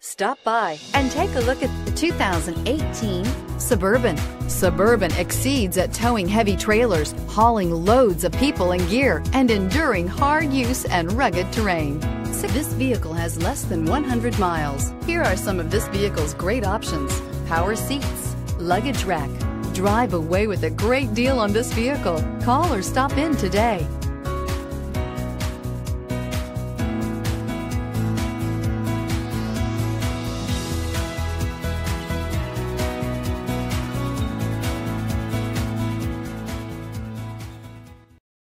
Stop by and take a look at the 2018 Suburban. Suburban exceeds at towing heavy trailers, hauling loads of people and gear, and enduring hard use and rugged terrain. This vehicle has less than 100 miles. Here are some of this vehicle's great options: power seats, luggage rack. Drive away with a great deal on this vehicle. Call or stop in today.